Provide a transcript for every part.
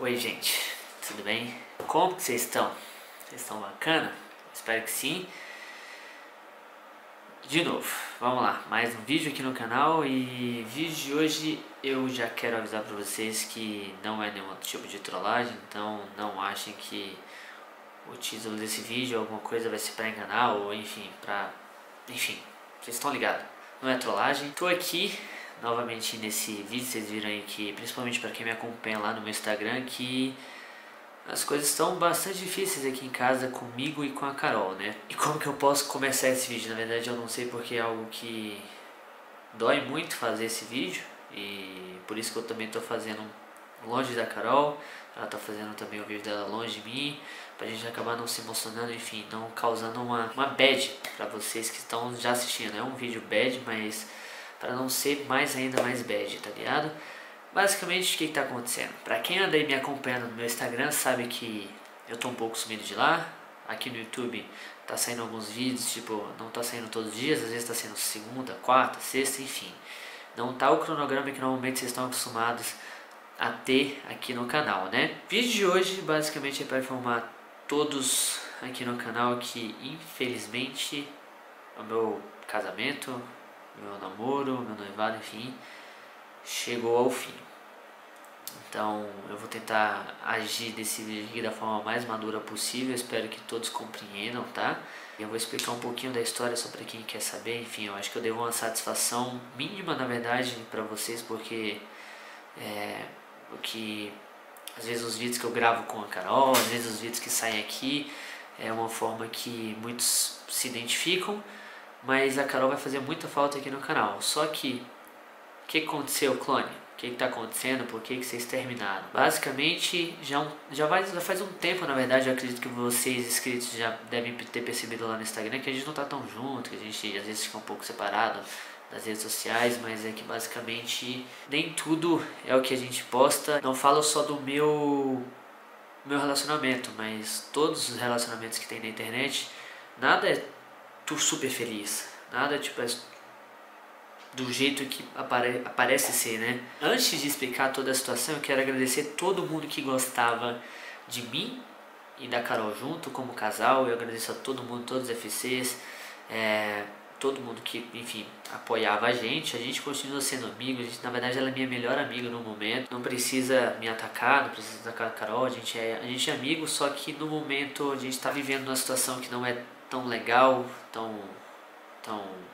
Oi gente, tudo bem? Como que vocês estão? Vocês estão bacana? Espero que sim. De novo, vamos lá, mais um vídeo aqui no canal. E vídeo de hoje eu já quero avisar pra vocês que não é nenhum tipo de trollagem. Então não achem que o título desse vídeo, alguma coisa vai ser pra enganar ou enfim, vocês estão ligados, não é trollagem. Tô aqui novamente nesse vídeo, vocês viram aí que, principalmente para quem me acompanha lá no meu Instagram, que as coisas estão bastante difíceis aqui em casa comigo e com a Carol, né? E como que eu posso começar esse vídeo? Na verdade eu não sei, porque é algo que dói muito fazer esse vídeo, e por isso que eu também tô fazendo longe da Carol, ela tá fazendo também o vídeo dela longe de mim, pra gente acabar não se emocionando, enfim, não causando uma bad pra vocês que estão já assistindo. É um vídeo bad, mas pra não ser mais ainda mais bad, tá ligado? Basicamente o que tá acontecendo? Pra quem anda aí me acompanhando no meu Instagram sabe que eu tô um pouco sumido de lá. Aqui no YouTube tá saindo alguns vídeos, tipo, não tá saindo todos os dias, às vezes tá saindo segunda, quarta, sexta, enfim. Não tá o cronograma que normalmente vocês estão acostumados a ter aqui no canal, né? O vídeo de hoje basicamente é para informar todos aqui no canal que infelizmente o meu casamento, meu namoro, meu noivado, enfim, chegou ao fim. Então eu vou tentar agir desse vídeo aqui da forma mais madura possível, espero que todos compreendam, tá? Eu vou explicar um pouquinho da história só pra quem quer saber, enfim, eu acho que eu devo uma satisfação mínima, na verdade, pra vocês, porque porque às vezes os vídeos que eu gravo com a Carol, às vezes os vídeos que saem aqui, é uma forma que muitos se identificam, mas a Carol vai fazer muita falta aqui no canal. Só que, o que aconteceu, Clone? O que está acontecendo? Por que vocês terminaram? Basicamente, já faz um tempo, na verdade, eu acredito que vocês inscritos já devem ter percebido lá no Instagram que a gente não está tão junto, que a gente às vezes fica um pouco separado das redes sociais, mas é que basicamente nem tudo é o que a gente posta. Não falo só do meu relacionamento, mas todos os relacionamentos que tem na internet, nada é super feliz, nada tipo do jeito que aparece ser, né? Antes de explicar toda a situação, eu quero agradecer todo mundo que gostava de mim e da Carol junto como casal. Eu agradeço a todo mundo, todos os FCs, todo mundo que, enfim, apoiava a gente. A gente continua sendo amigo, a gente, na verdade ela é minha melhor amiga no momento, não precisa me atacar, não precisa atacar a Carol, a gente é amigo, só que no momento a gente está vivendo uma situação que não é tão legal, tão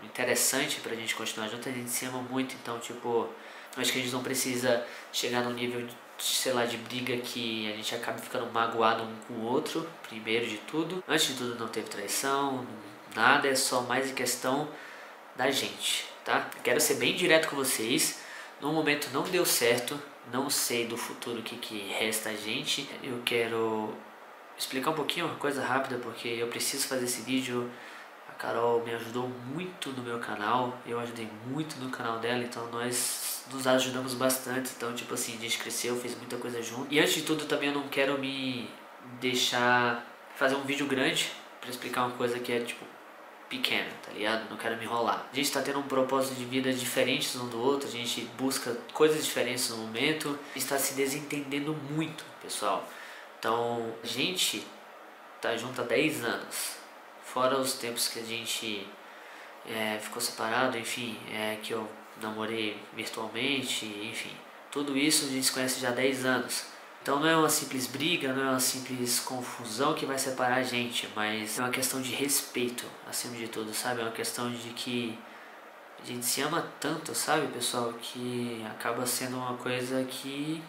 interessante pra gente continuar junto. A gente se ama muito, então, tipo, acho que a gente não precisa chegar num nível, sei lá, de briga que a gente acaba ficando magoado um com o outro, primeiro de tudo. Antes de tudo, não teve traição, nada, é só mais em questão da gente, tá? Eu quero ser bem direto com vocês, no momento não deu certo, não sei do futuro o que resta a gente. Eu quero explicar um pouquinho, uma coisa rápida, porque eu preciso fazer esse vídeo. A Carol me ajudou muito no meu canal, eu ajudei muito no canal dela, então nós nos ajudamos bastante. Então, tipo assim, a gente cresceu, fez muita coisa junto. E antes de tudo, também eu não quero me deixar fazer um vídeo grande pra explicar uma coisa que é, tipo, pequena, tá ligado? Não quero me enrolar. A gente tá tendo um propósito de vida diferente um do outro, a gente busca coisas diferentes no momento, a gente tá se desentendendo muito, pessoal. Então, a gente tá junto há 10 anos, fora os tempos que a gente ficou separado, enfim, que eu namorei virtualmente, enfim. Tudo isso a gente se conhece já há 10 anos. Então não é uma simples briga, não é uma simples confusão que vai separar a gente, mas é uma questão de respeito, acima de tudo, sabe? É uma questão de que a gente se ama tanto, sabe, pessoal, que acaba sendo uma coisa que...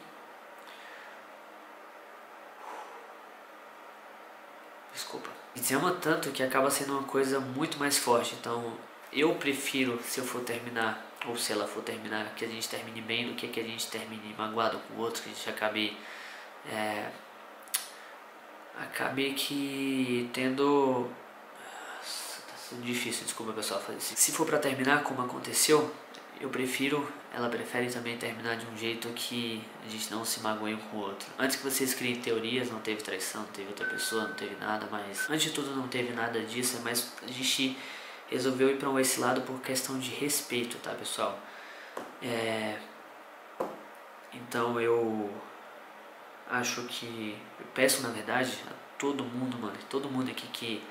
Desculpa. A gente se ama tanto que acaba sendo uma coisa muito mais forte. Então eu prefiro, se eu for terminar, ou se ela for terminar, que a gente termine bem, do que a gente termine magoado com o outro, que a gente acabe que tendo... Nossa, tá difícil, desculpa pessoal, fazer isso. Se for pra terminar como aconteceu, eu prefiro, ela prefere também terminar de um jeito que a gente não se magoe um com o outro. Antes que vocês criem teorias, não teve traição, não teve outra pessoa, não teve nada, mas antes de tudo não teve nada disso, mas a gente resolveu ir pra esse lado por questão de respeito, tá pessoal? Então eu acho que... eu peço, na verdade, a todo mundo, mano, todo mundo aqui que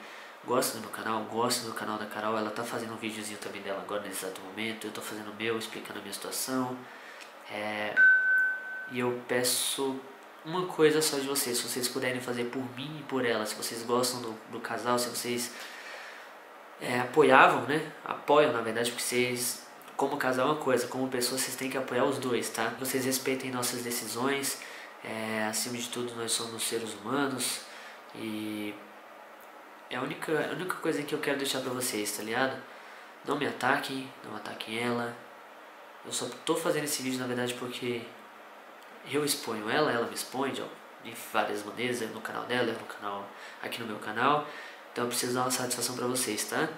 gosta do meu canal, gosta do canal da Carol. Ela tá fazendo um videozinho também dela agora, nesse exato momento. Eu tô fazendo o meu, explicando a minha situação. E eu peço uma coisa só de vocês. Se vocês puderem fazer por mim e por ela, se vocês gostam do casal, se vocês apoiavam, né? Apoiam, na verdade, porque vocês, como casal é uma coisa, como pessoa vocês têm que apoiar os dois, tá? Vocês respeitem nossas decisões. Acima de tudo, nós somos seres humanos. E é a única coisa que eu quero deixar pra vocês, tá ligado? Não me ataquem, não ataquem ela. Eu só tô fazendo esse vídeo, na verdade, porque eu exponho ela, ela me expõe de várias maneiras, no canal dela, no canal, aqui no meu canal. Então eu preciso dar uma satisfação pra vocês, tá?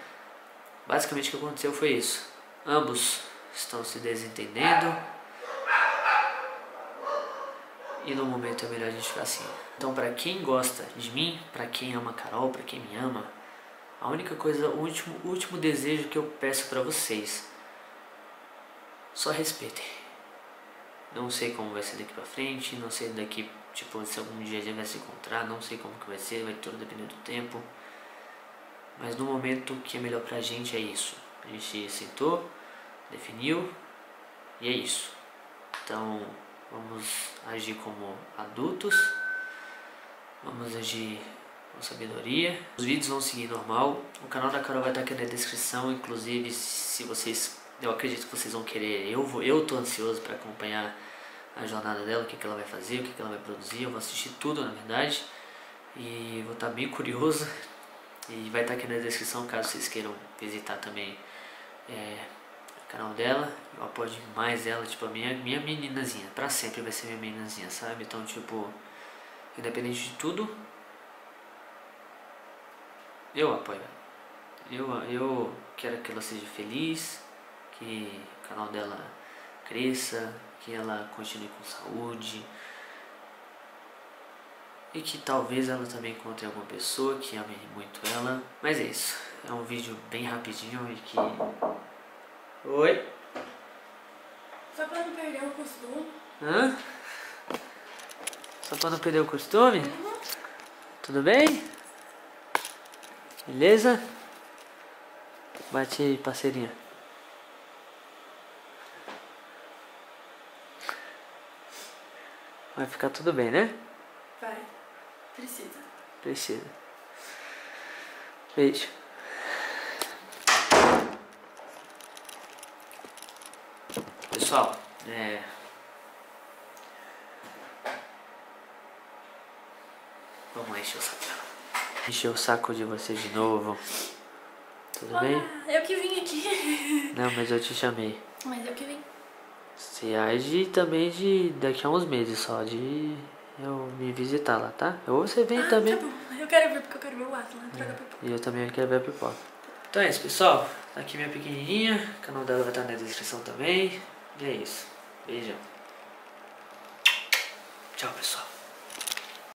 Basicamente o que aconteceu foi isso. Ambos estão se desentendendo. E no momento é melhor a gente ficar assim. Então, pra quem gosta de mim, pra quem ama a Carol, pra quem me ama, a única coisa, o último desejo que eu peço pra vocês: só respeitem. Não sei como vai ser daqui pra frente, não sei daqui, tipo, se algum dia a gente vai se encontrar, não sei como que vai ser, vai tudo depender do tempo. Mas no momento o que é melhor pra gente é isso. A gente sentou, definiu, e é isso. Então, vamos agir como adultos, vamos agir com sabedoria. Os vídeos vão seguir normal, o canal da Carol vai estar aqui na descrição, inclusive se vocês... eu acredito que vocês vão querer, eu tô ansioso para acompanhar a jornada dela, o que que ela vai fazer, o que que ela vai produzir. Eu vou assistir tudo, na verdade, e vou estar bem curioso. E vai estar aqui na descrição caso vocês queiram visitar também o canal dela. Eu apoio demais ela, tipo, minha meninazinha, pra sempre vai ser minha meninazinha, sabe? Então, tipo, independente de tudo, eu apoio ela. Eu quero que ela seja feliz, que o canal dela cresça, que ela continue com saúde, e que talvez ela também encontre alguma pessoa que ame muito ela. Mas é isso, é um vídeo bem rapidinho e que... Oi? Só pra não perder o costume. Hã? Só pra não perder o costume? Uhum. Tudo bem? Beleza? Bate aí, parceirinha. Vai ficar tudo bem, né? Vai. Precisa. Beijo. Pessoal, vamos lá encher o saco. Encher o saco de vocês de novo. Tudo bem? Eu que vim aqui. Não, mas eu te chamei. Mas eu que vim. Você age também de daqui a uns meses só, de eu me visitar lá, tá? Ou você vem também. Tá bom. Eu quero ver porque eu quero ver o ato lá, troca pipoca. E eu também quero ver a pipoca. Então é isso, pessoal. Aqui minha pequenininha, o canal dela vai estar na descrição também. E é isso. Beijão. Tchau, pessoal.